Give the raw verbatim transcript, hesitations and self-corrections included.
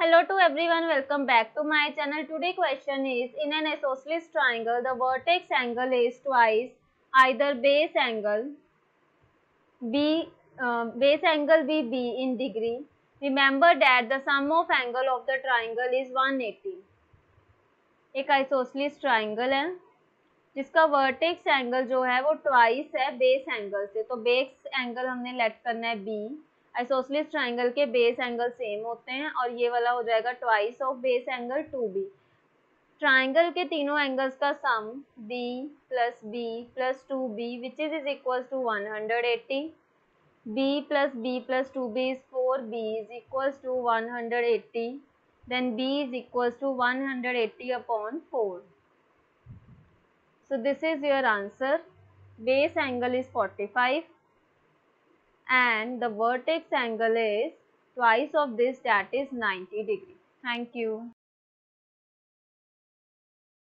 Hello to everyone, welcome back to my channel. Today question is, in an isosceles triangle, the vertex angle is twice either base angle b uh, base angle B B in degree. Remember that the sum of angle of the triangle is one eighty. एक isosceles triangle है जिसका vertex angle जो है वो twice है base angle से, तो base angle हमने let करना है b. आइसोसेलेस ट्राइंगल के बेस एंगल सेम होते हैं और ये वाला हो जाएगा twice of base angle two b. Triangle के तीनों एंगल्स का sum d plus b plus two b which is is equal to one eighty. b plus b plus two b is four b is equal to one eighty. Then b is equal to one eighty upon four. So this is your answer. Base angle is forty five and the vertex angle is twice of this, that is ninety degree. Thank you.